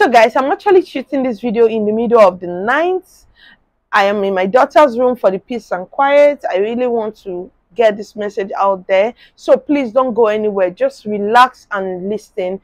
So guys, I'm actually shooting this video in the middle of the night. I am in my daughter's room for the peace and quiet. I really want to get this message out there. So please don't go anywhere. Just relax and listen.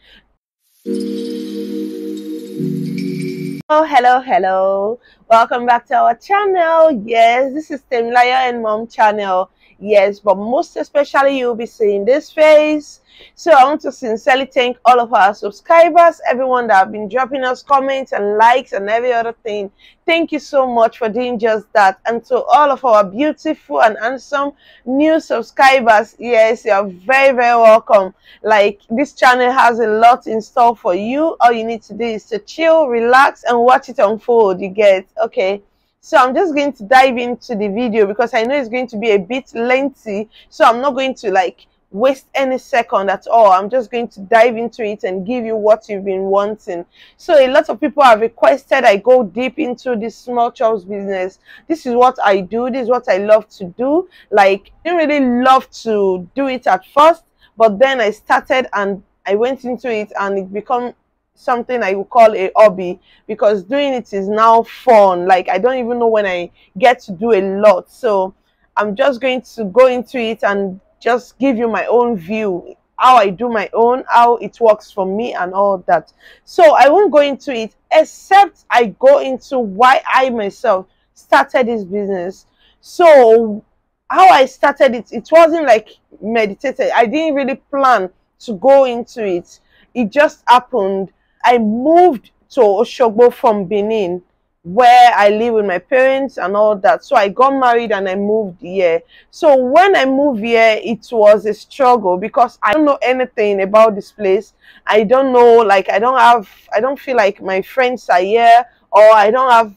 Oh, hello, hello. Welcome back to our channel. Yes, this is Temilayo and Mom channel. Yes, but most especially you'll be seeing this face. So I want to sincerely thank all of our subscribers, everyone that have been dropping us comments and likes and every other thing. Thank you so much for doing just that. And to all of our beautiful and handsome new subscribers, yes, you are very, very welcome. Like, this channel has a lot in store for you. All you need to do is to chill, relax and watch it unfold. You get okay? So I'm just going to dive into the video because I know it's going to be a bit lengthy, so I'm not going to like waste any second at all. I'm just going to dive into it and give you what you've been wanting. So a lot of people have requested I go deep into this small chops business. This is what I do, this is what I love to do. Like, I didn't really love to do it at first, but then I started and I went into it and it became something I would call a hobby, because doing it is now fun. Like, I don't even know when I get to do a lot. So I'm just going to go into it and just give you my own view, how I do my own, how it works for me and all that. So I won't go into it, except I go into why I myself started this business. So how I started it, it wasn't like meditated. I didn't really plan to go into it. It just happened. I moved to Oshogbo from Benin, where I live with my parents and all that. So I got married and I moved here. So when I moved here, it was a struggle because I don't know anything about this place. I don't know, like, I don't feel like my friends are here, or I don't have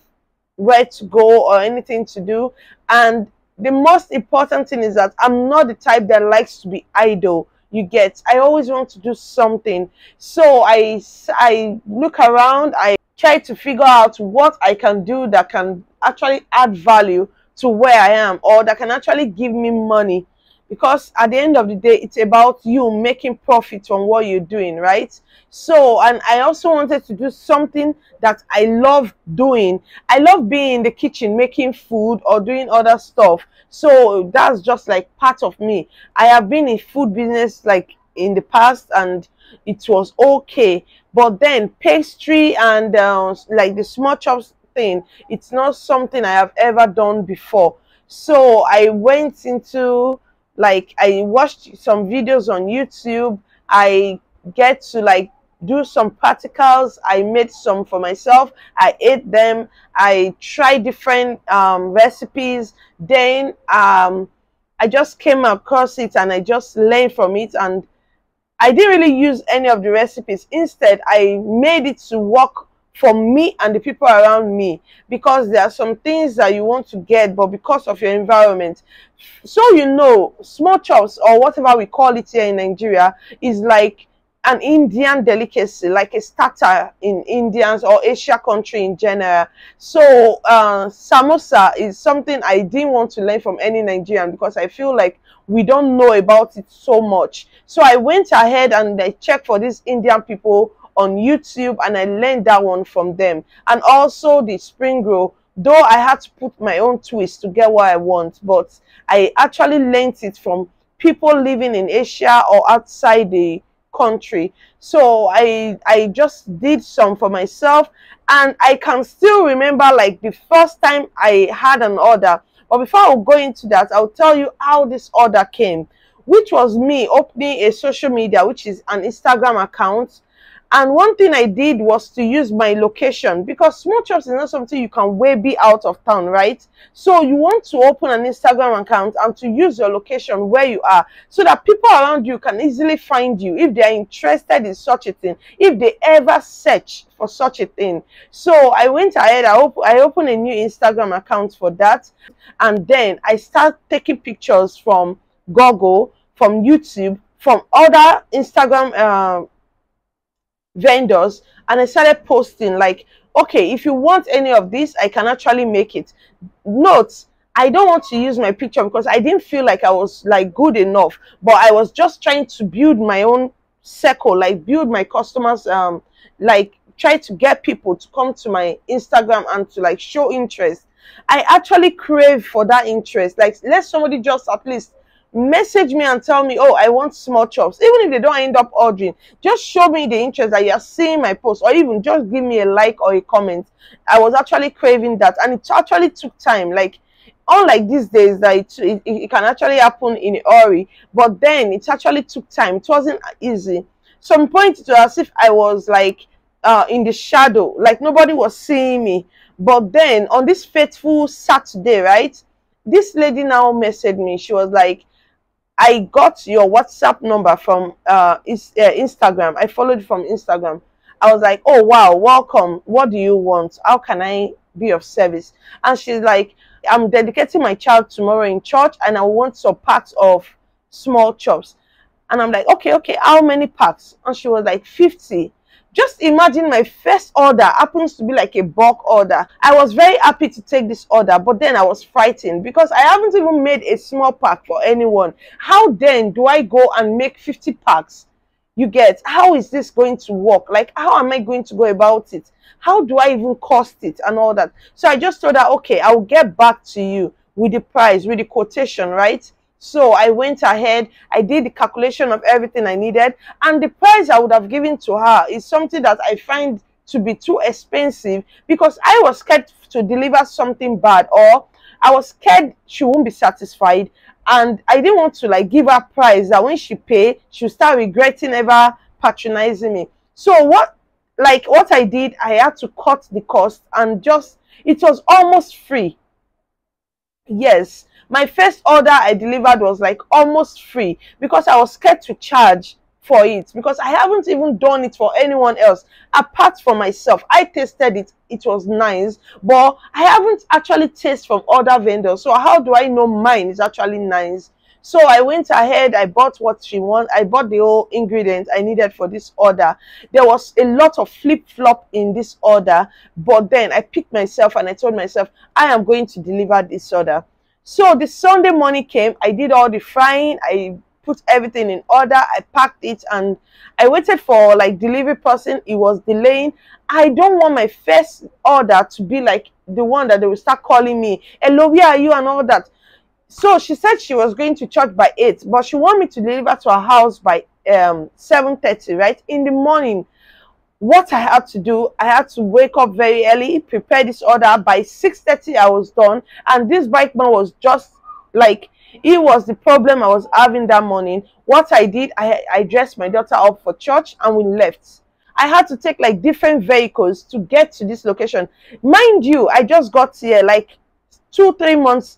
where to go or anything to do. And the most important thing is that I'm not the type that likes to be idle. You get, I always want to do something. So I look around, I try to figure out what I can do that can actually add value to where I am, or that can actually give me money, because at the end of the day, it's about you making profit from what you're doing, right? So, and I also wanted to do something that I love doing. I love being in the kitchen, making food or doing other stuff. So that's just like part of me. I have been in food business like in the past and it was okay, but then pastry and like the small chops thing, it's not something I have ever done before. So I went into, like, I watched some videos on YouTube. I get to like do some practicals. I made some for myself, I ate them, I tried different recipes. Then I just came across it and I just learned from it, and I didn't really use any of the recipes. Instead, I made it to work for me and the people around me, because there are some things that you want to get, but because of your environment. So, you know, small chops, or whatever we call it here in Nigeria, is like an Indian delicacy, like a starter in Indians or Asia country in general. So samosa is something I didn't want to learn from any Nigerian, because I feel like we don't know about it so much. So I went ahead and I checked for these Indian people on YouTube and I learned that one from them. And also the spring roll, though I had to put my own twist to get what I want, but I actually learned it from people living in Asia or outside the country. So I just did some for myself, and I can still remember like the first time I had an order. But before I go into that, I'll tell you how this order came, which was me opening a social media, which is an Instagram account. And one thing I did was to use my location, because small shops is not something you can way be out of town, right? So you want to open an Instagram account and to use your location where you are, so that people around you can easily find you if they are interested in such a thing, if they ever search for such a thing. So I went ahead, I opened a new Instagram account for that. And then I started taking pictures from Google, from YouTube, from other Instagram vendors, and I started posting like, okay, if you want any of this, I can actually make it. Note, I don't want to use my picture because I didn't feel like I was like good enough, but I was just trying to build my own circle, like build my customers like try to get people to come to my Instagram and to like show interest. I actually crave for that interest. Like, let somebody just at least message me and tell me, oh, I want small chops. Even if they don't end up ordering, just show me the interest that you're seeing my post, or even just give me a like or a comment. I was actually craving that, and it actually took time. Like, unlike these days that it can actually happen in a hurry, but then it actually took time. It wasn't easy. Some point it was as if I was like in the shadow, like nobody was seeing me. But then on this fateful Saturday, right, this lady now messaged me. She was like, I got your WhatsApp number from Instagram. I followed from Instagram. I was like, oh, wow, welcome. What do you want? How can I be of service? And she's like, I'm dedicating my child tomorrow in church, and I want some packs of small chops. And I'm like, okay, how many packs? And she was like, 50. Just imagine, my first order happens to be like a bulk order. I was very happy to take this order, but then I was frightened because I haven't even made a small pack for anyone. How then do I go and make 50 packs? You get, how is this going to work? Like, how am I going to go about it? How do I even cost it and all that? So I just told her, okay, I'll get back to you with the price, with the quotation, right? So I went ahead, I did the calculation of everything I needed, and the price I would have given to her is something that I find to be too expensive, because I was scared to deliver something bad, or I was scared she won't be satisfied. And I didn't want to like give her price that when she pay, she'll start regretting ever patronizing me. So what I did, I had to cut the cost, and just, it was almost free. Yes, my first order I delivered was like almost free, because I was scared to charge for it, because I haven't even done it for anyone else apart from myself. I tasted it, it was nice, but I haven't actually tasted from other vendors, so how do I know mine is actually nice? So I went ahead, I bought what she wanted, I bought the whole ingredients I needed for this order. There was a lot of flip-flop in this order, but then I picked myself and I told myself, I am going to deliver this order. So the Sunday morning came, I did all the frying, I put everything in order, I packed it, and I waited for like delivery person. It was delaying. I don't want my first order to be like the one that they will start calling me, hello, where are you and all that. So she said she was going to church by 8, but she wanted me to deliver to her house by 7:30, right, in the morning. What I had to do, I had to wake up very early, prepare this order. By 6:30 I was done, and this bike man was just like, it was the problem I was having that morning. What I did, I dressed my daughter up for church and we left. I had to take like different vehicles to get to this location. Mind you, I just got here like 2-3 months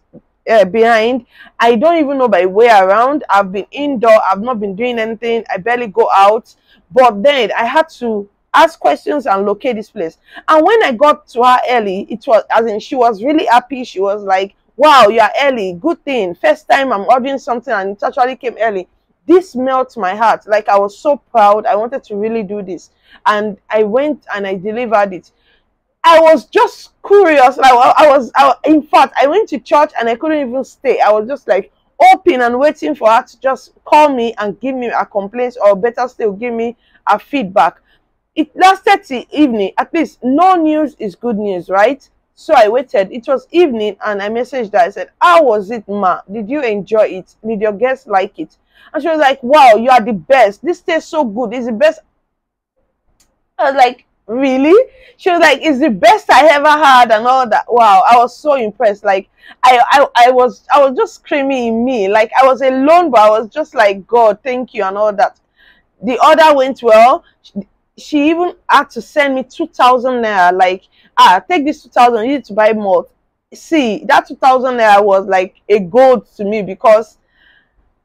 behind. I don't even know my way around. I've been indoor, I've not been doing anything, I barely go out. But then I had to ask questions and locate this place. And when I got to her early, it was as in she was really happy. She was like, wow, you are early, good thing, first time I'm ordering something and it actually came early. This melts my heart. Like, I was so proud, I wanted to really do this, and I went and I delivered it. I was just curious. Like, in fact, I went to church and I couldn't even stay. I was just like open and waiting for her to just call me and give me a complaint, or better still, give me a feedback. It lasted till evening. At least no news is good news, right? So I waited. It was evening and I messaged her. I said, how was it, ma? Did you enjoy it? Did your guests like it? And she was like, wow, you are the best. This tastes so good. It's the best. I was like, really? She was like, it's the best I ever had and all that. Wow, I was so impressed. Like, I was just screaming in me. Like, I was alone, but I was just like, God, thank you and all that. The order went well. She even had to send me 2,000 naira, like, take this 2,000, you need to buy more. See, that 2,000 naira was like a gold to me, because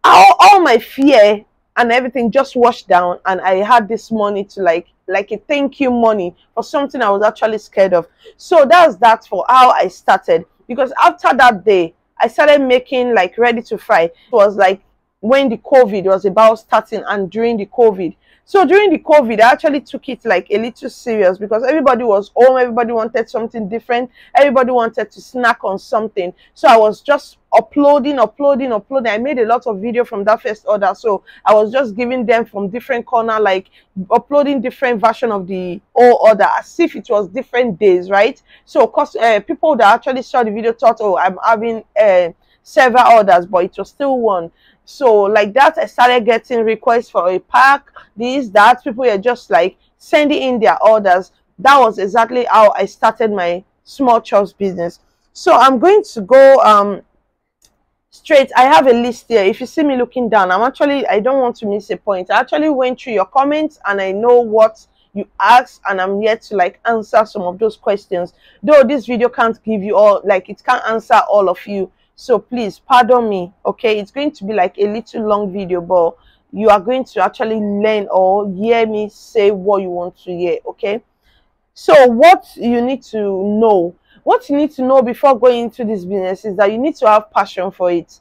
all my fear and everything just washed down, and I had this money to like a thank you money for something I was actually scared of. So that's that for how I started, because after that day I started making like ready to fry. It was like when the COVID was about starting and during the COVID. So during the COVID, I actually took it like a little serious because everybody was home, everybody wanted something different, everybody wanted to snack on something. So I was just uploading. I made a lot of video from that first order, so I was just giving them from different corner, like uploading different version of the old order as if it was different days, right? So of course, people that actually saw the video thought, oh, I'm having several orders, but it was still one. So like that, I started getting requests for a pack, this, that. People were just like sending in their orders. That was exactly how I started my small chops business. So I'm going to go straight. I have a list here. If you see me looking down, I don't want to miss a point. I actually went through your comments and I know what you asked, and I'm yet to like answer some of those questions. Though this video can't give you all, like it can't answer all of you. So please pardon me, okay? It's going to be like a little long video, but you are going to actually learn or hear me say what you want to hear, okay? So what you need to know before going into this business is that you need to have passion for it.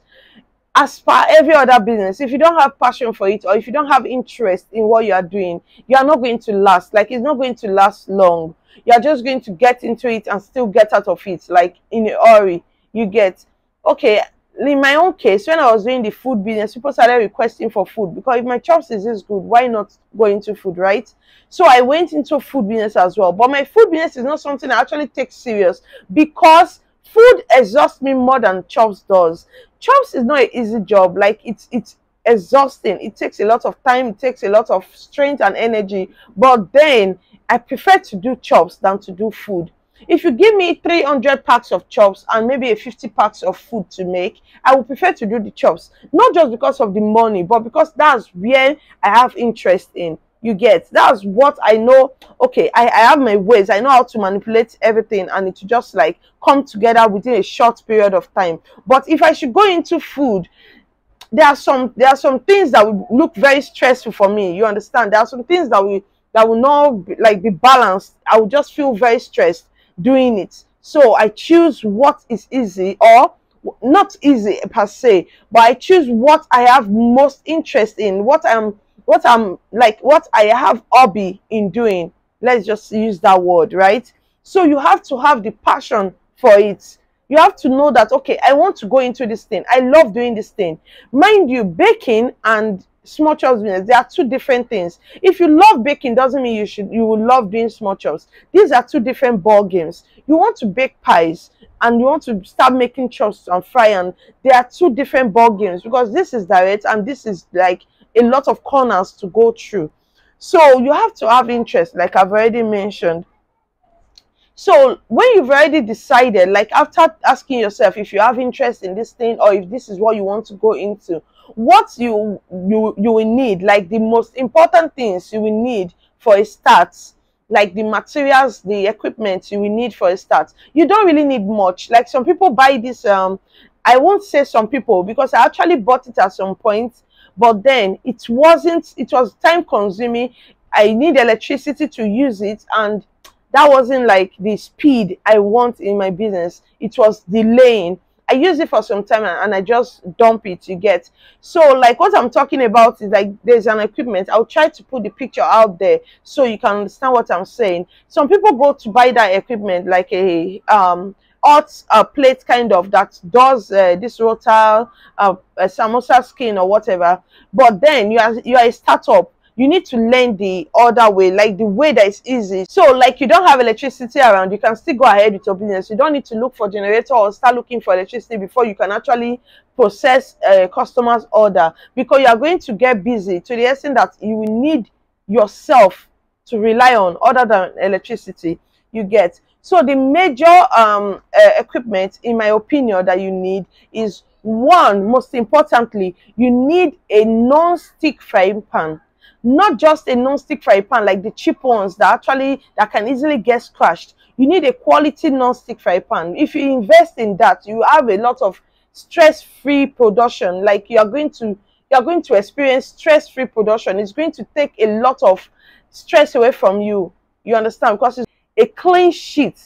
As per every other business, if you don't have passion for it or if you don't have interest in what you are doing, you are not going to last. Like, it's not going to last long. You are just going to get into it and still get out of it, like in a hurry. You get... Okay, in my own case, when I was doing the food business, people started requesting for food because if my chops is this good, why not go into food, right? So I went into food business as well. But my food business is not something I actually take serious because food exhausts me more than chops does. Chops is not an easy job. Like, it's exhausting. It takes a lot of time. It takes a lot of strength and energy. But then I prefer to do chops than to do food. If you give me 300 packs of chops and maybe a 50 packs of food to make, I would prefer to do the chops, not just because of the money, but because that's where I have interest in. You get, that's what I know. Okay, I have my ways. I know how to manipulate everything and it just like come together within a short period of time. But if I should go into food, there are some things that will look very stressful for me. You understand? There are some things that will not like be balanced. I will just feel very stressed doing it. So I choose what is easy, or not easy per se, but I choose what I have most interest in, what I have hobby in doing. Let's just use that word, right? So you have to have the passion for it. You have to know that, okay, I want to go into this thing. I love doing this thing. Mind you, baking and small chops business, they are two different things. If you love baking, doesn't mean you will love doing small chops. These are two different ball games. You want to bake pies and you want to start making chops and fry, and they are two different ball games because this is direct and this is like a lot of corners to go through. So you have to have interest, like I've already mentioned. So when you've already decided, like after asking yourself if you have interest in this thing or if this is what you want to go into, what you will need, like the most important things you will need for a start, like the materials, the equipment you will need for a start. You don't really need much. Like some people buy this, I won't say some people because I actually bought it at some point, but then it was time consuming. I need electricity to use it, and that wasn't like the speed I want in my business. It was delaying. I use it for some time and I just dump it, you get. So like what I'm talking about is like there's an equipment. I'll try to put the picture out there so you can understand what I'm saying. Some people go to buy that equipment, like a hot plate kind of that does this rotal samosa skin or whatever. But then you are a startup. You need to learn the other way, like the way that is easy. So like you don't have electricity around, you can still go ahead with your business. You don't need to look for generator or start looking for electricity before you can actually process a customer's order, because you are going to get busy to the extent that you will need yourself to rely on other than electricity, you get. So the major equipment, in my opinion, that you need is one, most importantly, you need a non-stick frying pan. Not just a non-stick fry pan like the cheap ones that can easily get scratched. You need a quality non-stick fry pan. If you invest in that, you have a lot of stress-free production. Like you are going to experience stress-free production. It's going to take a lot of stress away from you. You understand? Because it's a clean sheet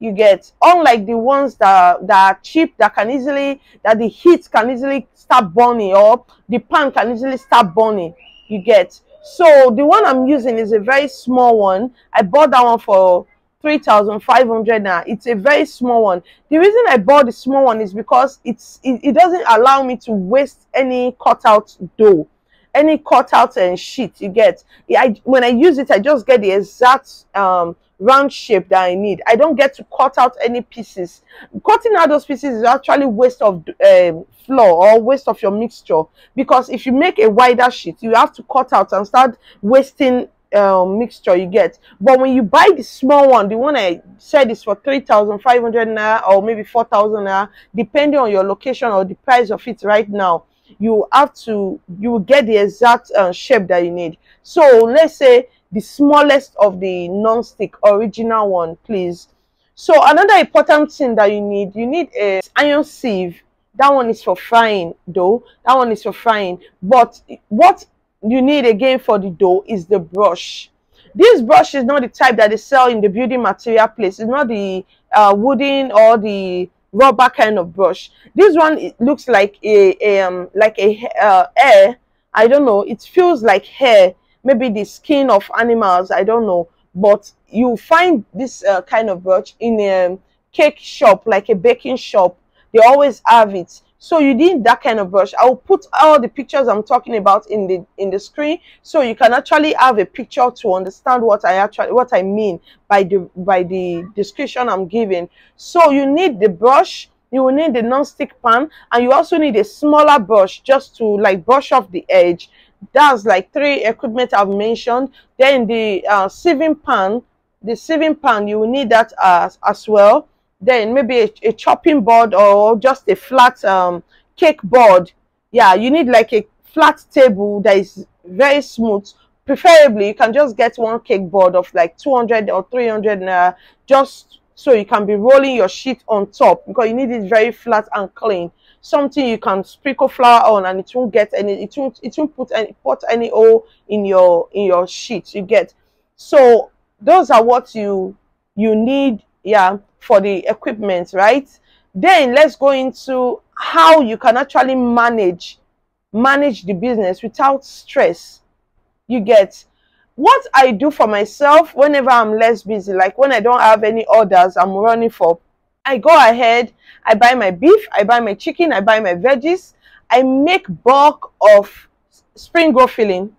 You get, unlike the ones that are cheap, that the heat can easily start burning, or the pan can easily start burning. You get. So the one I'm using is a very small one. I bought that one for 3,500 naira. It's a very small one. The reason I bought the small one is because it doesn't allow me to waste any cut out dough, any cut out and shit. You get. When I use it, I just get the exact round shape that I need. I don't get to cut out any pieces. Cutting out those pieces is actually waste of flour or waste of your mixture, because if you make a wider sheet, you have to cut out and start wasting mixture. You get. But when you buy the small one, the one I said is for 3,500 naira or maybe 4,000 naira, depending on your location or the price of it right now, you will get the exact shape that you need. So let's say the smallest of the non-stick original one, please. So another important thing that you need a iron sieve. That one is for frying dough. That one is for frying. But what you need again for the dough is the brush. This brush is not the type that they sell in the building material place. It's not the wooden or the rubber kind of brush. This one, it looks like a hair. I don't know. It feels like hair. Maybe the skin of animals, I don't know. But you find this kind of brush in a cake shop, like a baking shop. They always have it. So you need that kind of brush. I will put all the pictures I'm talking about in the screen, so you can actually have a picture to understand what I mean by the description I'm giving. So you need the brush. You will need the non-stick pan, and you also need a smaller brush just to like brush off the edge. That's like three equipment I've mentioned. Then the sieving pan, you will need that as well. Then maybe a chopping board, or just a flat cake board. Yeah, you need like a flat table that is very smooth. Preferably you can just get one cake board of like 200 or 300 naira, just so you can be rolling your sheet on top, because you need it very flat and clean. Something you can sprinkle flour on, and it won't get any, it won't put any oil in your sheet. You get. So those are what you need, yeah, for the equipment, right? Then let's go into how you can actually manage the business without stress. You get. What I do for myself whenever I'm less busy, like when I don't have any orders I'm running for, I go ahead, I buy my beef, I buy my chicken, I buy my veggies. I make bulk of spring roll filling,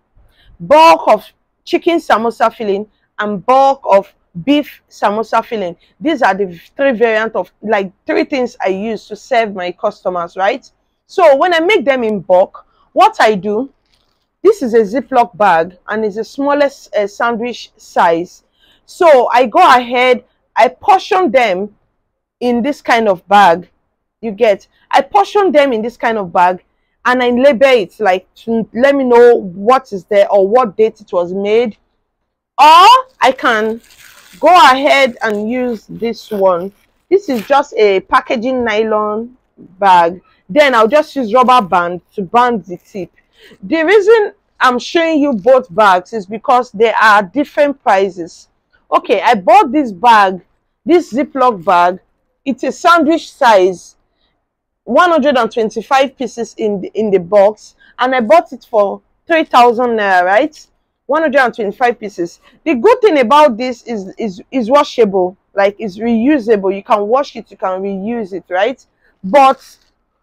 bulk of chicken samosa filling, and bulk of beef samosa filling. These are the three variants of like three things I use to serve my customers, right? So when I make them in bulk, what I do, this is a Ziploc bag, and it's the smallest sandwich size. So I go ahead, I portion them in this kind of bag. You get. I portion them in this kind of bag, and I label it, like to let me know what is there or what date it was made. Or I can go ahead and use this one. This is just a packaging nylon bag. Then I'll just use rubber band to band the tip. The reason I'm showing you both bags is because they are different prices. Okay, I bought this bag, this Ziploc bag. It's a sandwich size, 125 pieces in the box, and I bought it for 3,000 naira, right? 125 pieces. The good thing about this is washable, like it's reusable. You can wash it, you can reuse it, right? But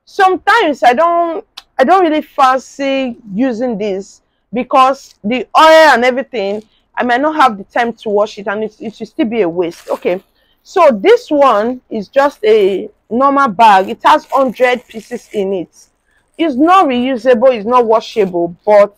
sometimes I don't really fancy using this, because the oil and everything, I might not have the time to wash it, and it should still be a waste. Okay, so this one is just a normal bag. It has 100 pieces in it. It's not reusable, it's not washable, but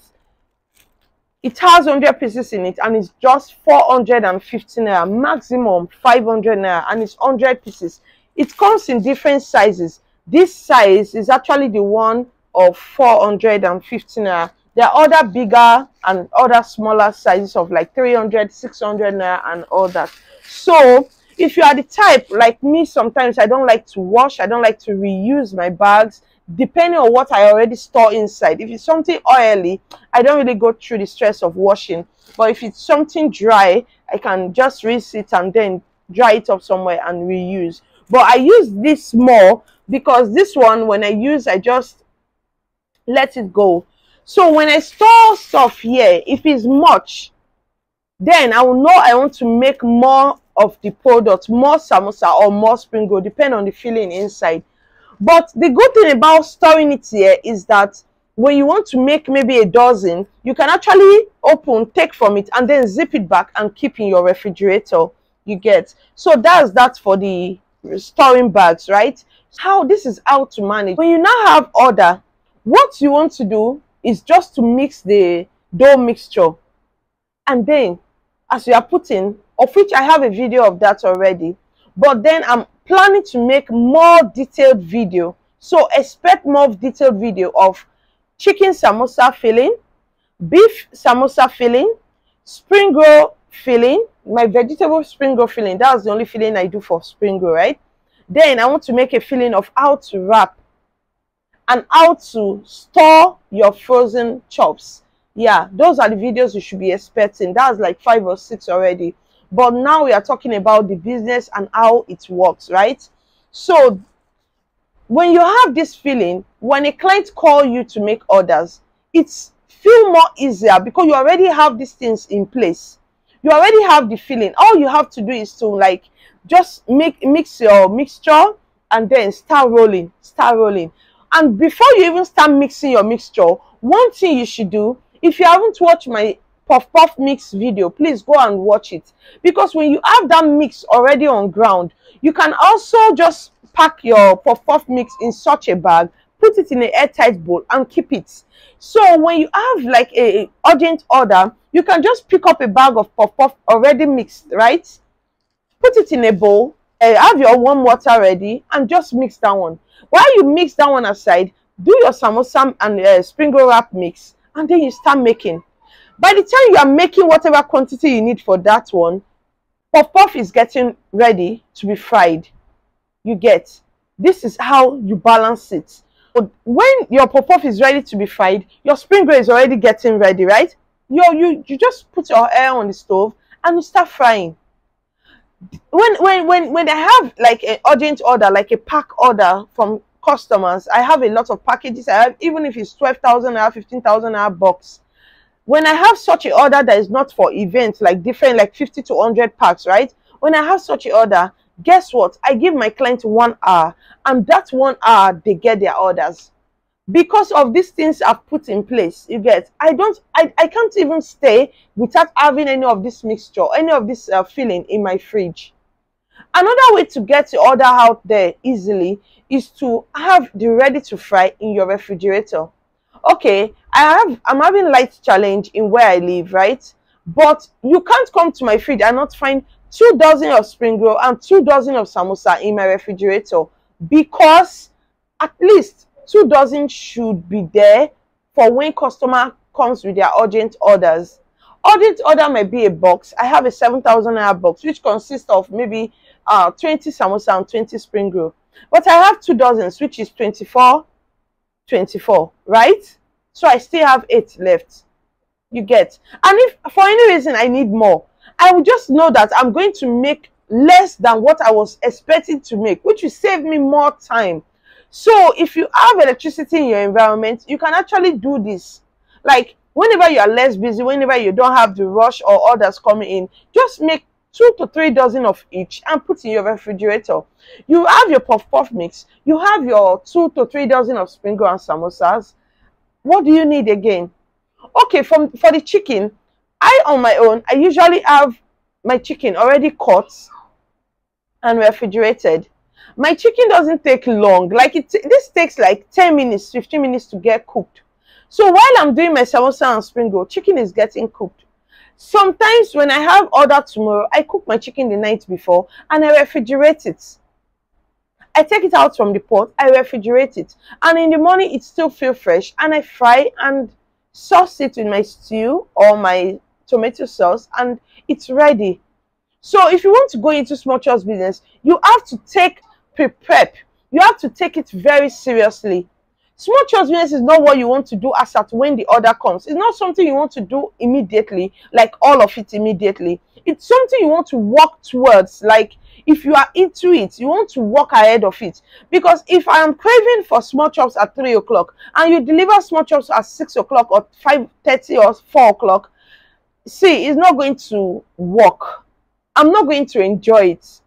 it has 100 pieces in it, and it's just 450 naira, maximum 500 naira, and it's 100 pieces. It comes in different sizes. This size is actually the one of 450 naira. There are other bigger and other smaller sizes of like 300, 600 naira and all that. So if you are the type like me, sometimes I don't like to wash, I don't like to reuse my bags, depending on what I already store inside. If it's something oily, I don't really go through the stress of washing. But if it's something dry, I can just rinse it and then dry it up somewhere and reuse. But I use this more because this one, when I use, I just let it go. So when I store stuff here, if it's much, then I will know I want to make more of the product, more samosa or more spring roll, depending on the filling inside. But the good thing about storing it here is that when you want to make maybe a dozen, you can actually open, take from it, and then zip it back and keep in your refrigerator. You get. So that's that for the storing bags, right? How this is how to manage. When you now have order, what you want to do is just to mix the dough mixture, and then as you are putting, of which I have a video of that already, but then I'm planning to make more detailed video, so expect more detailed video of chicken samosa filling, beef samosa filling, spring roll filling, my vegetable spring roll filling. That's the only filling I do for spring roll, right? Then I want to make a filling of how to wrap and how to store your frozen chops. Yeah, those are the videos you should be expecting. That's like 5 or 6 already, but now we are talking about the business and how it works, right? So when you have this filling, when a client calls you to make orders, it's feel more easier because you already have these things in place. You already have the filling. All you have to do is to like just mix your mixture and then start rolling. And before you even start mixing your mixture, one thing you should do, if you haven't watched my puff puff mix video, please go and watch it, because when you have that mix already on ground, you can also just pack your puff puff mix in such a bag, put it in an airtight bowl and keep it. So when you have like a urgent order, you can just pick up a bag of puff puff already mixed, right? Put it in a bowl, have your warm water ready and just mix that one. While you mix that one aside, do your samosa and spring roll wrap mix, and then you start making. By the time you are making whatever quantity you need for that one, puff puff is getting ready to be fried. You get. This is how you balance it. But when your puff puff is ready to be fried, your spring roll is already getting ready, right? You just put your air on the stove and you start frying. When I have like an urgent order, like a pack order from customers, I have a lot of packages. I have, even if it's 12,000 or 15,000 hour box. When I have such an order that is not for events, like different, like 50 to 100 packs, right? When I have such an order, guess what? I give my client 1 hour, and that 1 hour, they get their orders. Because of these things I've put in place, you get. I can't even stay without having any of this mixture, any of this filling in my fridge. Another way to get the order out there easily is to have the ready to fry in your refrigerator. Okay, I'm having light challenge in where I live, right? But you can't come to my fridge and not find 2 dozen of spring roll and 2 dozen of samosa in my refrigerator, because at least 2 dozen should be there for when customer comes with their urgent orders. Urgent order might be a box. I have a 7,000 naira box which consists of maybe 20 samosa and 20 spring roll, but I have 2 dozens, which is 24, right? So I still have 8 left, you get. And if for any reason I need more, I will just know that I'm going to make less than what I was expecting to make, which will save me more time. So if you have electricity in your environment, you can actually do this. Like whenever you are less busy, whenever you don't have the rush or orders coming in, just make 2 to 3 dozen of each and put in your refrigerator. You have your puff puff mix, you have your 2 to 3 dozen of spring roll and samosas. What do you need again? Okay, for the chicken, on my own, I usually have my chicken already cut and refrigerated. My chicken doesn't take long, like this takes like 10 minutes, 15 minutes to get cooked. So while I'm doing my samosa and spring roll, chicken is getting cooked. Sometimes when I have order tomorrow, I cook my chicken the night before and I refrigerate it. I take it out from the pot, I refrigerate it, and in the morning it still feels fresh, and I fry and sauce it with my stew or my tomato sauce, and it's ready. So if you want to go into small chops business, you have to take prep. You have to take it very seriously. Small church business is not what you want to do as at when the order comes. It's not something you want to do immediately, like all of it immediately. It's something you want to work towards. Like if you are into it, you want to work ahead of it. Because if I am craving for small chops at 3 o'clock and you deliver small chops at 6 o'clock or 5:30 or 4 o'clock, see, it's not going to work. I'm not going to enjoy it.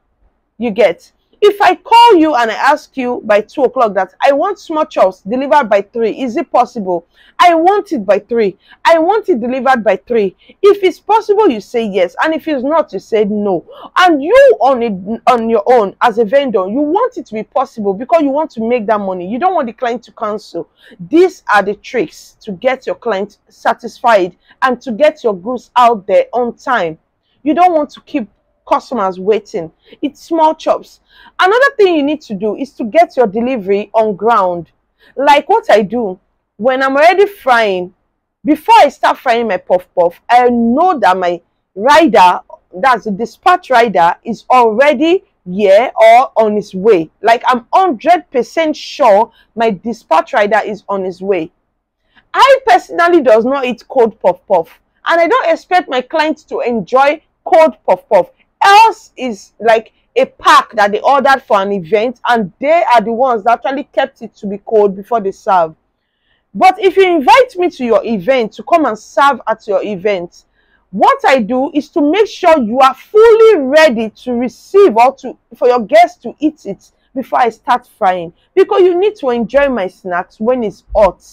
You get. If I call you and I ask you by 2 o'clock that I want small chops delivered by 3, is it possible? I want it by 3. I want it delivered by 3. If it's possible, you say yes. And if it's not, you say no. And you on it, on your own as a vendor, you want it to be possible because you want to make that money. You don't want the client to cancel. These are the tricks to get your client satisfied and to get your goods out there on time. You don't want to keep customers waiting. It's small chops. Another thing you need to do is to get your delivery on ground. Like what I do when I'm already frying. Before I start frying my puff puff, I know that my rider, that's the dispatch rider, is already here or on his way. Like I'm 100% sure my dispatch rider is on his way. I personally does not eat cold puff puff, and I don't expect my clients to enjoy cold puff puff. Else is like a pack that they ordered for an event, and they are the ones that actually kept it to be cold before they serve. But if you invite me to your event to come and serve at your event, what I do is to make sure you are fully ready to receive or for your guests to eat it before I start frying, because you need to enjoy my snacks when it's hot.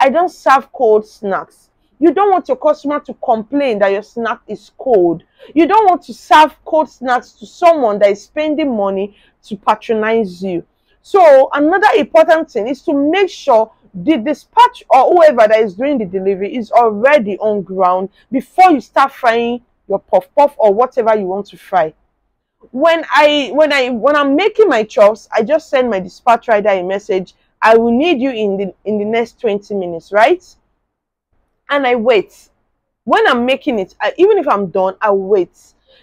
I don't serve cold snacks. You don't want your customer to complain that your snack is cold. You don't want to serve cold snacks to someone that is spending money to patronize you. So another important thing is to make sure the dispatch or whoever that is doing the delivery is already on ground before you start frying your puff puff or whatever you want to fry. When I'm making my chops, I just send my dispatch rider a message. I will need you in the next 20 minutes, right? And I wait. When I'm making it, even if I'm done, I wait.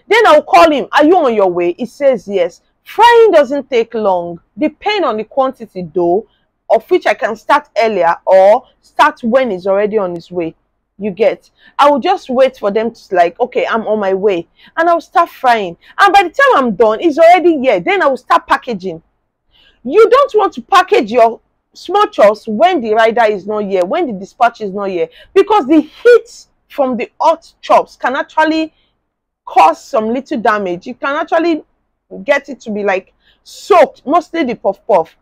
Then I'll call him. Are you on your way? He says yes. Frying doesn't take long, depending on the quantity though, of which I can start earlier or start when he's already on his way. You get. I will just wait for them to like, okay, I'm on my way, and I'll start frying. And by the time I'm done, it's already here. Then I will start packaging. You don't want to package your small chops when the rider is not here, when the dispatch is not here, because the heat from the hot chops can actually cause some little damage. You can actually get it to be like soaked, mostly the puff puff,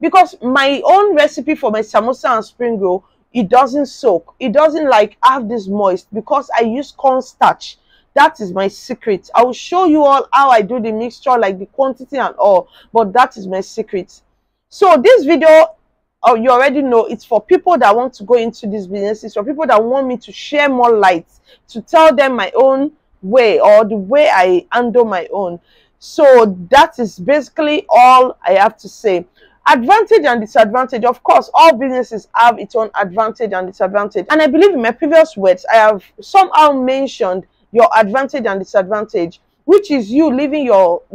because my own recipe for my samosa and spring roll, it doesn't soak, it doesn't like have this moist, because I use cornstarch. That is my secret. I will show you all how I do the mixture, like the quantity and all, but that is my secret. So this video, you already know, it's for people that want to go into this business. It's for people that want me to share more light, to tell them my own way or the way I handle my own. So that is basically all I have to say. Advantage and disadvantage. Of course, all businesses have its own advantage and disadvantage. And I believe in my previous words, I have somehow mentioned your advantage and disadvantage, which is you leaving your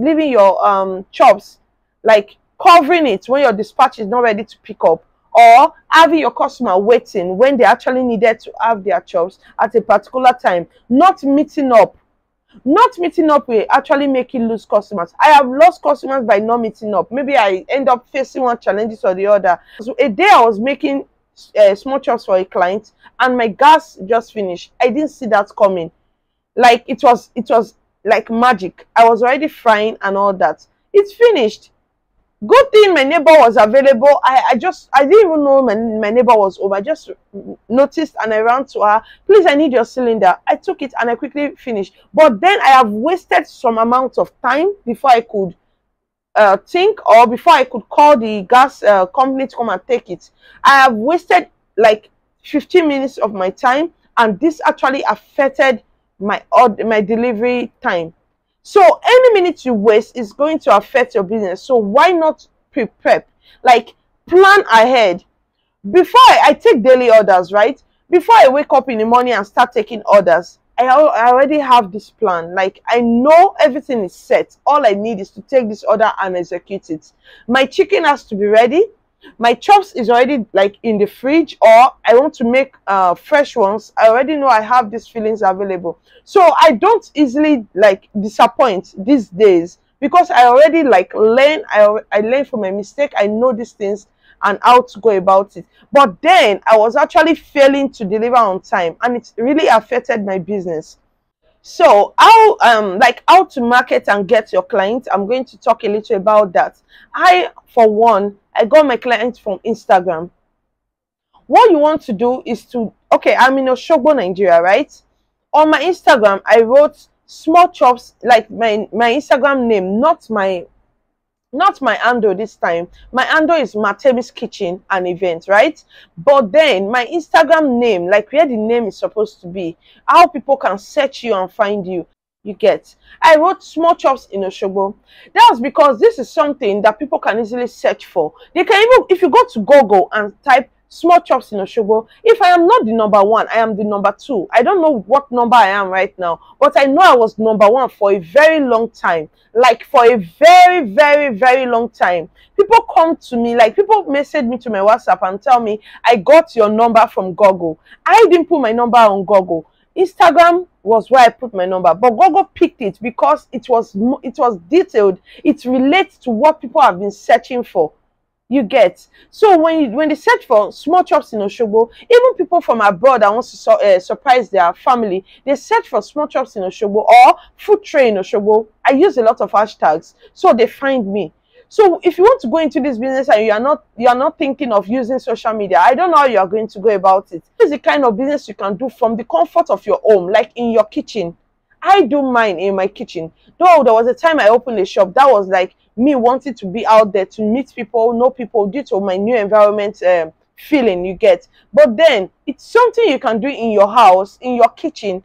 chops, like covering it when your dispatch is not ready to pick up, or having your customer waiting when they actually needed to have their chops at a particular time. Not meeting up will actually make you lose customers. I have lost customers by not meeting up. Maybe I end up facing one challenge or the other. So a day I was making small chops for a client, and my gas just finished. I didn't see that coming. Like it was like magic. I was already frying and all that. It's finished. Good thing my neighbor was available. I didn't even know my neighbor was home. I just noticed and I ran to her. Please, I need your cylinder. I took it and I quickly finished. But then I have wasted some amount of time before I could think, or before I could call the gas company to come and take it. I have wasted like 15 minutes of my time, and this actually affected my delivery time. So any minute you waste is going to affect your business. So why not prep? Like plan ahead. Before I take daily orders, right? Before I wake up in the morning and start taking orders, I already have this plan. Like I know everything is set. All I need is to take this order and execute it. My chicken has to be ready. My chops is already like in the fridge, or I want to make fresh ones. I already know I have these fillings available, so I don't easily like disappoint these days, because I already like learn. I learn from my mistake. I know these things and how to go about it. But then I was actually failing to deliver on time, and it really affected my business. So how to market and get your client, I'm going to talk a little about that. For one, I got my clients from Instagram. What you want to do is to, okay, I'm in Oshogbo, Nigeria, right? On my Instagram, I wrote small chops, like my Instagram name, not my handle this time. My handle is Matemi's Kitchen and Events, right? But then my Instagram name, like where the name is supposed to be, how people can search you and find you. You get. I wrote small chops in Oshogbo. That's because this is something that people can easily search for. They can even, if you go to Google and type small chops in Oshogbo, if I am not the number one, I am the number two. I don't know what number I am right now, but I know I was number one for a very long time. Like for a very, very, very long time. People come to me, like people message me to my WhatsApp and tell me, I got your number from Google. I didn't put my number on Google. Instagram was where I put my number, but Google picked it because it was detailed. It relates to what people have been searching for. You get. So when they search for small chops in Oshogbo, even people from abroad that wants to surprise their family, they search for small chops in Oshogbo or food tray in Oshogbo. I use a lot of hashtags, so they find me. So if you want to go into this business and you are not thinking of using social media, I don't know how you are going to go about it. This is the kind of business you can do from the comfort of your home, like in your kitchen. I do mine in my kitchen. Though there was a time I opened a shop that was like me wanting to be out there to meet people, know people, due to my new environment feeling you get. But then it's something you can do in your house, in your kitchen,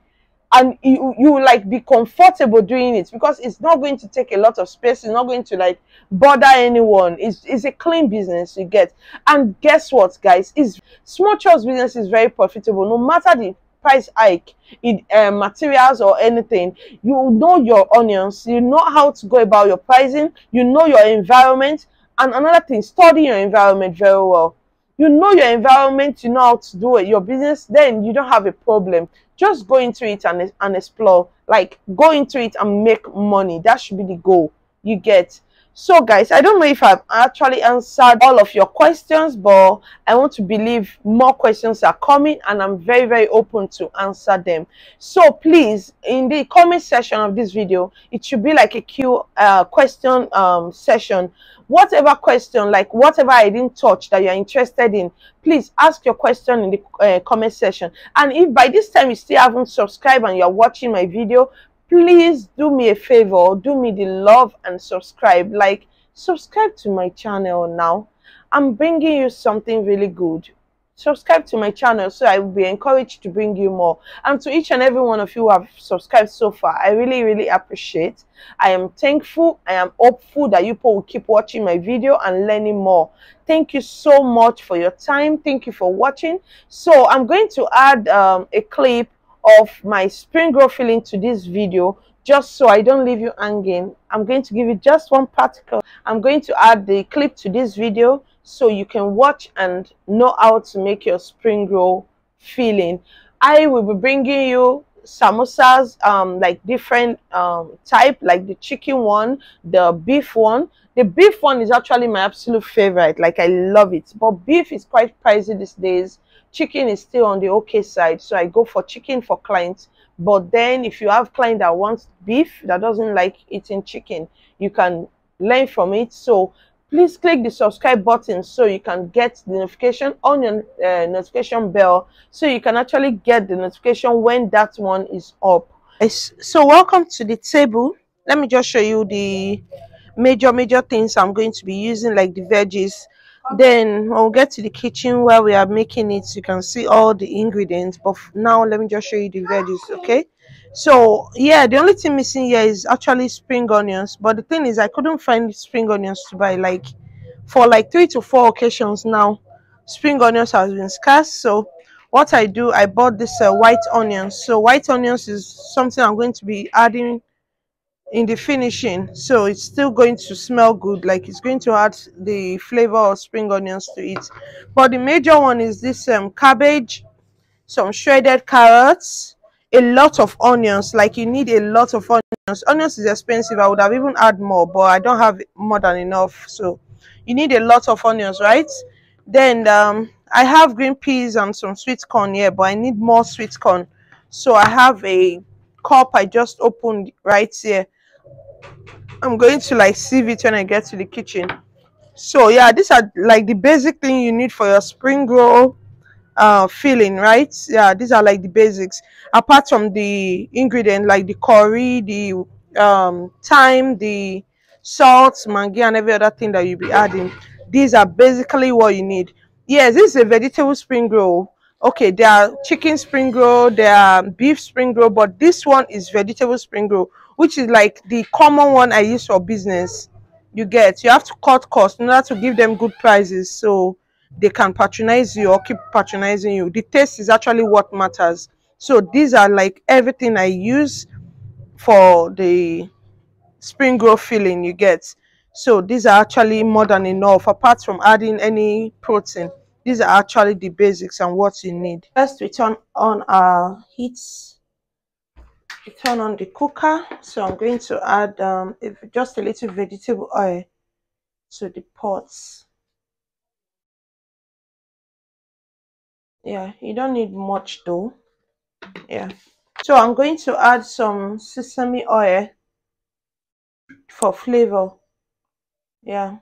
and you like be comfortable doing it, because it's not going to take a lot of space. It's not going to like bother anyone. It's a clean business you get. And guess what, guys, is small chops business is very profitable, no matter the price hike in materials or anything. You know your onions, you know how to go about your pricing, you know your environment. And another thing, study your environment very well. You know your environment, you know how to do it, your business, then you don't have a problem. Just go into it and explore. Like, go into it and make money. That should be the goal you get. So, guys, I don't know if I've actually answered all of your questions, but I want to believe more questions are coming, and I'm very, very open to answer them. So, please, in the comment section of this video, it should be like a question session. Whatever question, like whatever I didn't touch that you're interested in, please ask your question in the comment section. And if by this time you still haven't subscribed and you're watching my video, please do me a favor, do me the love and subscribe. Like, subscribe to my channel now. I'm bringing you something really good. Subscribe to my channel so I will be encouraged to bring you more. And to each and every one of you who have subscribed so far, I really, really appreciate. I am thankful. I am hopeful that you people will keep watching my video and learning more. Thank you so much for your time. Thank you for watching. So I'm going to add a clip of my spring roll filling to this video, just so I don't leave you hanging. I'm going to give you just one particle. I'm going to add the clip to this video so you can watch and know how to make your spring roll filling. I will be bringing you samosas, like different type, like the chicken one, the beef one. The beef one is actually my absolute favorite. Like, I love it. But beef is quite pricey these days. Chicken is still on the okay side, so I go for chicken for clients. But then if you have client that wants beef, that doesn't like eating chicken, you can learn from it. So please click the subscribe button so you can get the notification on your notification bell, so you can actually get the notification when that one is up. So welcome to the table. Let me just show you the major things I'm going to be using, like the veggies. Then we'll get to the kitchen where we are making it. You can see all the ingredients, but now let me just show you the veggies. Okay, so yeah, the only thing missing here is actually spring onions, but the thing is I couldn't find spring onions to buy. Like for like 3 to 4 occasions now, spring onions has been scarce. So what I do, I bought this white onions. So white onions is something I'm going to be adding in the finishing, so it's still going to smell good. Like, it's going to add the flavor of spring onions to it. But the major one is this cabbage, some shredded carrots, a lot of onions. Like, you need a lot of onions. Onions is expensive. I would have even add more, but I don't have more than enough, so you need a lot of onions, right? Then I have green peas and some sweet corn here, but I need more sweet corn. So I have a cup I just opened right here. I'm going to like sieve it when I get to the kitchen. So yeah, these are like the basic thing you need for your spring roll filling, right? Yeah, these are like the basics, apart from the ingredient like the curry, the thyme, the salt, mangi, and every other thing that you'll be adding. These are basically what you need. Yes, this is a vegetable spring roll. Okay, there are chicken spring roll, there are beef spring roll, but this one is vegetable spring roll, which is like the common one I use for business. You get, you have to cut costs in order to give them good prices, so they can patronize you or keep patronizing you. The taste is actually what matters. So these are like everything I use for the spring roll filling, you get. So these are actually more than enough, apart from adding any protein. These are actually the basics and what you need. First, we turn on our heat. We turn on the cooker. So I'm going to add just a little vegetable oil to the pots. Yeah, you don't need much though. Yeah. So I'm going to add some sesame oil for flavor. Yeah.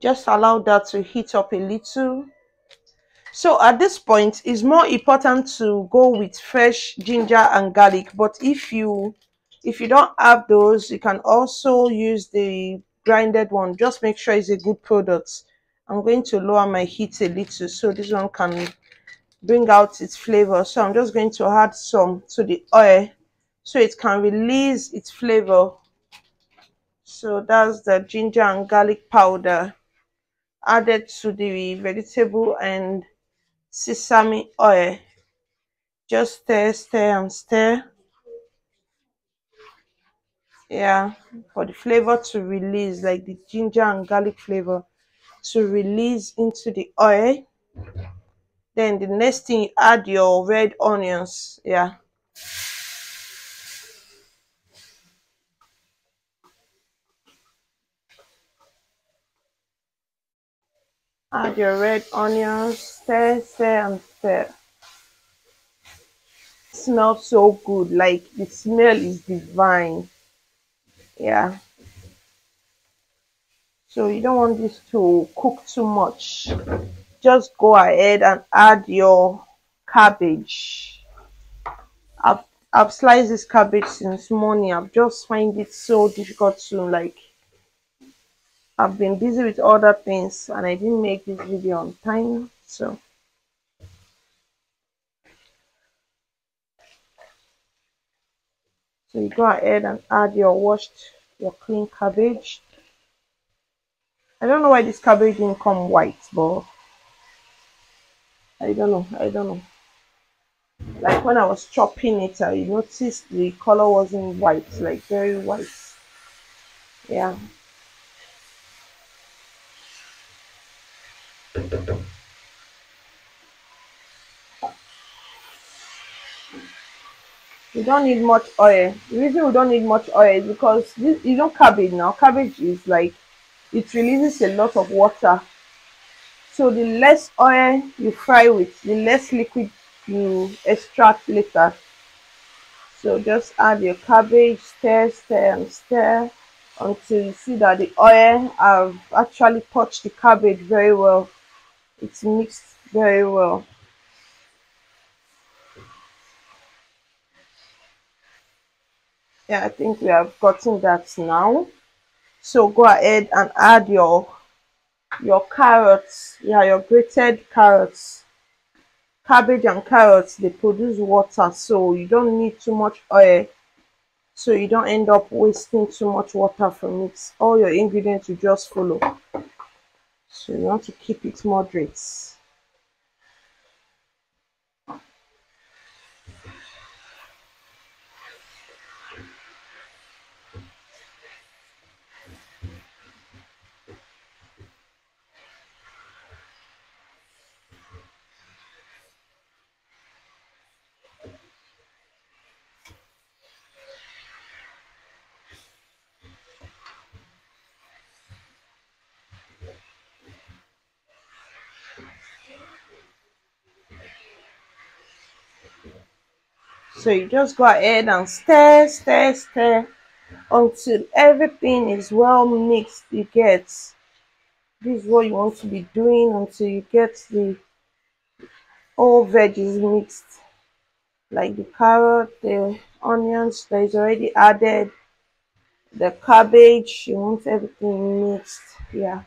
Just allow that to heat up a little. So at this point, it's more important to go with fresh ginger and garlic, but if you don't have those, you can also use the grinded one. Just make sure it's a good product. I'm going to lower my heat a little so this one can bring out its flavor. So I'm just going to add some to the oil so it can release its flavor. So that's the ginger and garlic powder added to the vegetable and sesame oil. Just stir, stir, and stir. Yeah, for the flavor to release, like the ginger and garlic flavor to release into the oil. Then the next thing, you add your red onions. Yeah. Add your red onions, stir, stir, and stir. It smells so good. Like, the smell is divine. Yeah. So you don't want this to cook too much. Just go ahead and add your cabbage. I've sliced this cabbage since morning. I've just find it so difficult to like. I've been busy with other things and I didn't make this video on time, so. So you go ahead and add your clean cabbage. I don't know why this cabbage didn't come white, but I don't know. Like when I was chopping it, I noticed the color wasn't white, like very white. Yeah. You don't need much oil. The reason we don't need much oil is because this, you don't cabbage now. Cabbage is like, it releases a lot of water. So the less oil you fry with, the less liquid you extract later. So just add your cabbage, stir, stir, and stir until you see that the oil have actually touched the cabbage very well. It's mixed very well. Yeah, I think we have gotten that now. So go ahead and add your carrots. Yeah, your grated carrots. Cabbage and carrots, they produce water, so you don't need too much oil. So you don't end up wasting too much water from it. All your ingredients you just follow. So you want to keep it moderate. So you just go ahead and stir until everything is well mixed. You get this is what you want to be doing until you get the all veggies mixed, like the carrot, the onions that is already added, the cabbage. You want everything mixed. Yeah,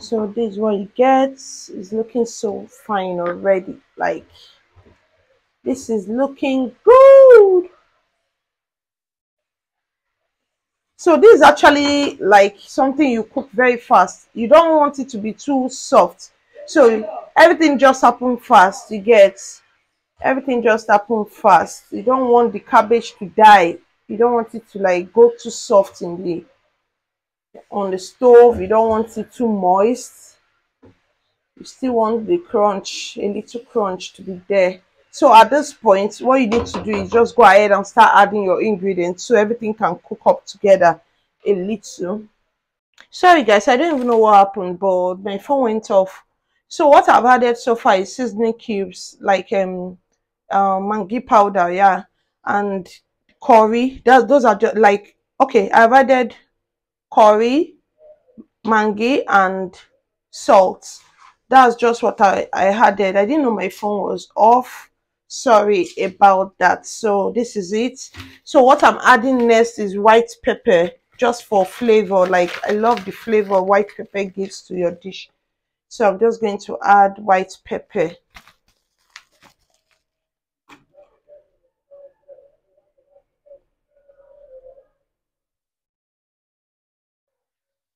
so this is what you get. It's looking so fine already. Like, this is looking good. So this is actually like something you cook very fast. You don't want it to be too soft, so everything just happens fast. You get everything just happens fast. You don't want the cabbage to die. You don't want it to like go too soft in the on the stove. You don't want it too moist. You still want the crunch, a little crunch to be there. So at this point, what you need to do is just go ahead and start adding your ingredients so everything can cook up together a little. Sorry guys, I don't even know what happened, but my phone went off. So what I've added so far is seasoning cubes, like mangi powder, yeah, and curry. Those are just like, okay, I've added curry, mangi, and salt. That's just what I added. I didn't know my phone was off. Sorry about that. So this is it. So what I'm adding next is white pepper, just for flavor. Like, I love the flavor white pepper gives to your dish. So I'm just going to add white pepper.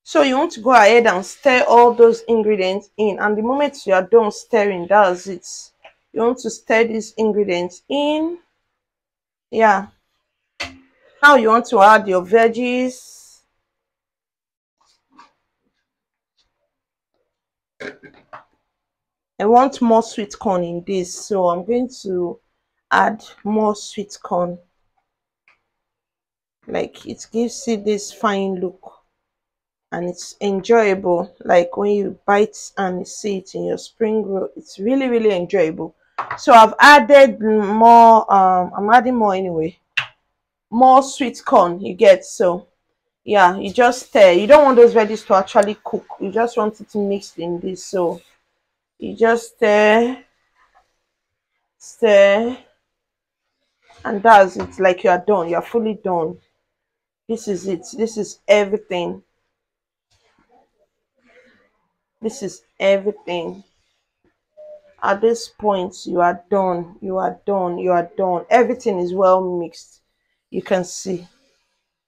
So you want to go ahead and stir all those ingredients in, and the moment you are done stirring, that's it. You want to stir these ingredients in. Yeah. Now you want to add your veggies. I want more sweet corn in this, so I'm going to add more sweet corn. Like, it gives it this fine look. And it's enjoyable, like when you bite and you see it in your spring roll, it's really, really enjoyable. So I've added more, I'm adding more anyway, more sweet corn, you get. So yeah, you just stir. You don't want those veggies to actually cook. You just want it to mix in this. So you just stir, and that's it. Like, you are done. You are fully done. This is it. This is everything. This is everything. At this point, you are done. You are done. You are done. Everything is well mixed. You can see.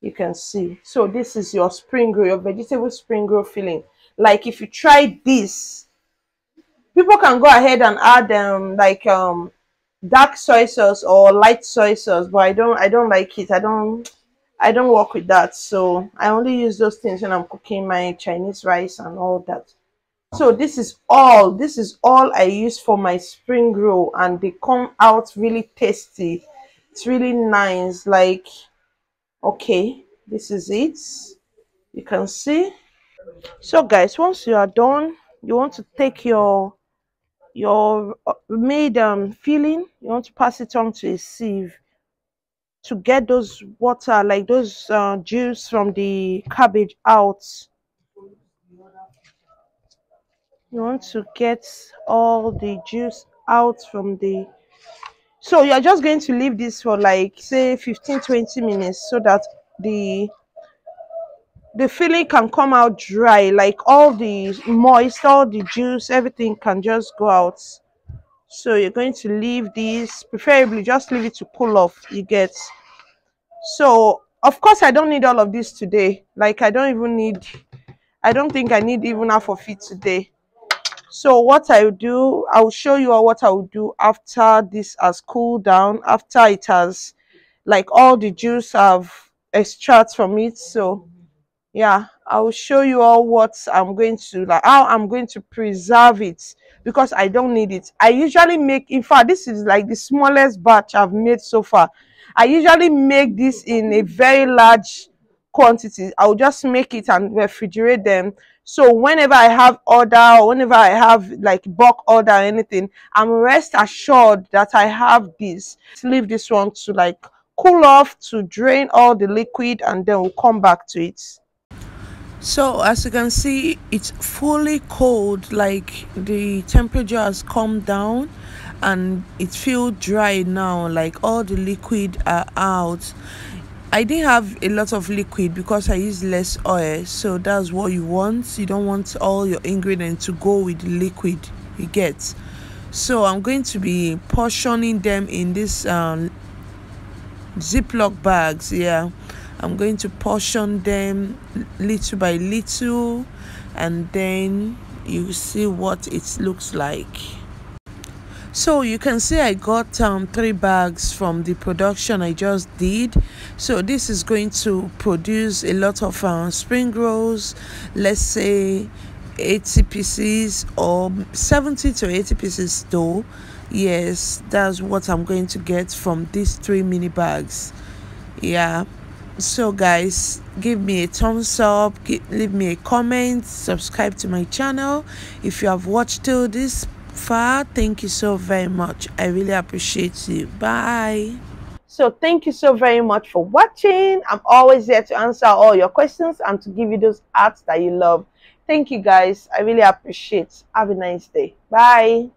You can see. So this is your spring roll, your vegetable spring roll filling. Like, if you try this, people can go ahead and add dark soy sauce or light soy sauce, but I don't like it. I don't work with that. So I only use those things when I'm cooking my Chinese rice and all that. So this is all I use for my spring roll, and they come out really tasty. It's really nice. Like, okay, this is it. You can see. So guys, once you are done, you want to take your made filling. You want to pass it on to a sieve to get those water, like those juice from the cabbage out. You want to get all the juice out from the... So you're just going to leave this for like, say, 15-20 minutes, so that the filling can come out dry. Like, all the moist, all the juice, everything can just go out. So you're going to leave this, preferably just leave it to cool off, you get. So of course I don't need all of this today. Like, I don't think I need even half of it today. So what I'll do, I'll show you what I'll do after this has cooled down, after it has, like, all the juice I've extracted from it. So yeah, I'll show you all what I'm going to, like, how I'm going to preserve it, because I don't need it. I usually make, in fact, this is like the smallest batch I've made so far. I usually make this in a very large quantities, I'll just make it and refrigerate them. So whenever I have order, or whenever I have like bulk order or anything, I'm rest assured that I have this. Let's leave this one to like cool off, to drain all the liquid, and then we'll come back to it. So as you can see, it's fully cold, like the temperature has come down and it feels dry now, like all the liquid are out. I didn't have a lot of liquid because I used less oil, so that's what you want. You don't want all your ingredients to go with the liquid you get. So I'm going to be portioning them in this Ziploc bags. Yeah, I'm going to portion them little by little, and then you see what it looks like. So you can see I got 3 bags from the production I just did. So this is going to produce a lot of spring rolls, let's say 80 pieces or 70 to 80 pieces though. Yes, that's what I'm going to get from these 3 mini bags. Yeah, so guys, give me a thumbs up, leave me a comment, subscribe to my channel if you have watched till this far. Thank you so very much, I really appreciate you. Bye. So thank you so very much for watching. I'm always there to answer all your questions and to give you those arts that you love. Thank you guys, I really appreciate. Have a nice day. Bye.